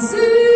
See.